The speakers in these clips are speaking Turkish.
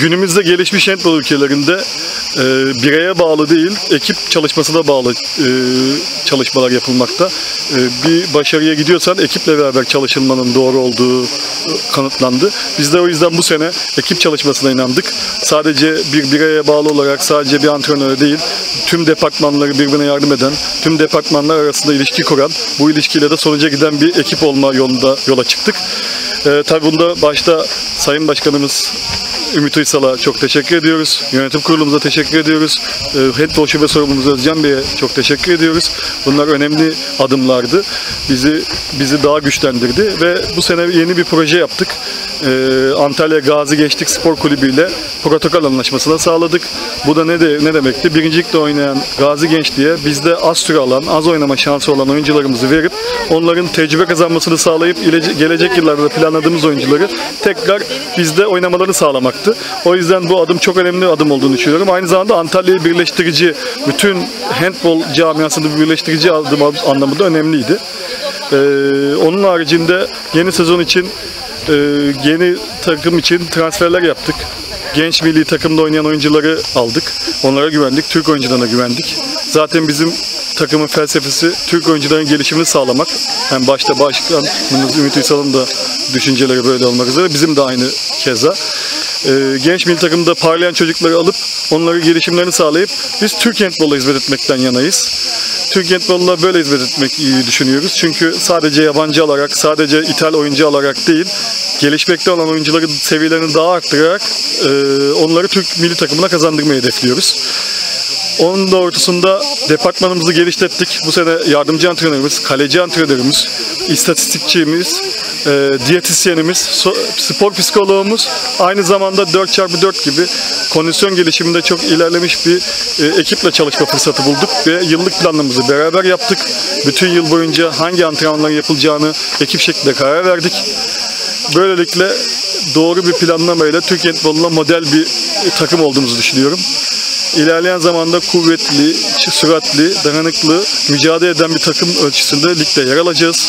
günümüzde gelişmiş handball ülkelerinde bireye bağlı değil, ekip çalışmasına bağlı çalışmalar yapılmakta. Bir başarıya gidiyorsan ekiple beraber çalışılmanın doğru olduğu kanıtlandı. Biz de o yüzden bu sene ekip çalışmasına inandık. Sadece bir bireye bağlı olarak, sadece bir antrenöre değil, tüm departmanları birbirine yardım eden, tüm departmanlar arasında ilişki kuran, bu ilişkiyle de sonuca giden bir ekip olma yolunda yola çıktık. Tabii bunda başta Sayın Başkanımız Ümit Uysal'a çok teşekkür ediyoruz. Yönetim kurulumuza teşekkür ediyoruz. Handball Şube Sorumlumuz Özcan Bey'e çok teşekkür ediyoruz. Bunlar önemli adımlardı. Bizi daha güçlendirdi ve bu sene yeni bir proje yaptık. Antalya Gazi Gençlik Spor Kulübü ile protokol anlaşmasına sağladık. Bu da ne demekti? Birincilikte oynayan Gazi Gençliğe bizde az süre alan, az oynama şansı olan oyuncularımızı verip onların tecrübe kazanmasını sağlayıp gelecek yıllarda planladığımız oyuncuları tekrar bizde oynamalarını sağlamak. O yüzden bu adım çok önemli adım olduğunu düşünüyorum. Aynı zamanda Antalya'yı birleştirici, bütün handball camiasını birleştirici adım anlamında önemliydi. Onun haricinde yeni sezon için, yeni takım için transferler yaptık. Genç milli takımda oynayan oyuncuları aldık. Onlara güvendik. Türk oyuncularına güvendik. Zaten bizim takımın felsefesi Türk oyuncuların gelişimini sağlamak. Hem başta başkanımız Ümit Uysal'ın da düşünceleri böyle olmak üzere. Bizim de aynı keza. Genç milli takımda parlayan çocukları alıp onların gelişimlerini sağlayıp biz Türk handball'a hizmet etmekten yanayız. Türk handball'a böyle hizmet etmek iyi düşünüyoruz. Çünkü sadece yabancı alarak, sadece İtalyan oyuncu alarak değil, gelişmekte olan oyuncuların seviyelerini daha arttırarak onları Türk milli takımına kazandırmayı hedefliyoruz. Onun doğrultusunda departmanımızı geliştirdik. Bu sene yardımcı antrenörümüz, kaleci antrenörümüz, istatistikçimiz, diyetisyenimiz, spor psikoloğumuz, aynı zamanda 4x4 gibi kondisyon gelişiminde çok ilerlemiş bir ekiple çalışma fırsatı bulduk ve yıllık planımızı beraber yaptık. Bütün yıl boyunca hangi antrenmanların yapılacağını ekip şeklinde karar verdik. Böylelikle doğru bir planlamayla Türk handball'una model bir takım olduğumuzu düşünüyorum. İlerleyen zamanda kuvvetli, süratli, dayanıklı, mücadele eden bir takım ölçüsünde ligde yer alacağız.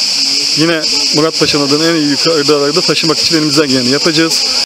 Yine Murat Paşa'nın adını en iyi yukarıda taşımak için elimizden geleni yapacağız.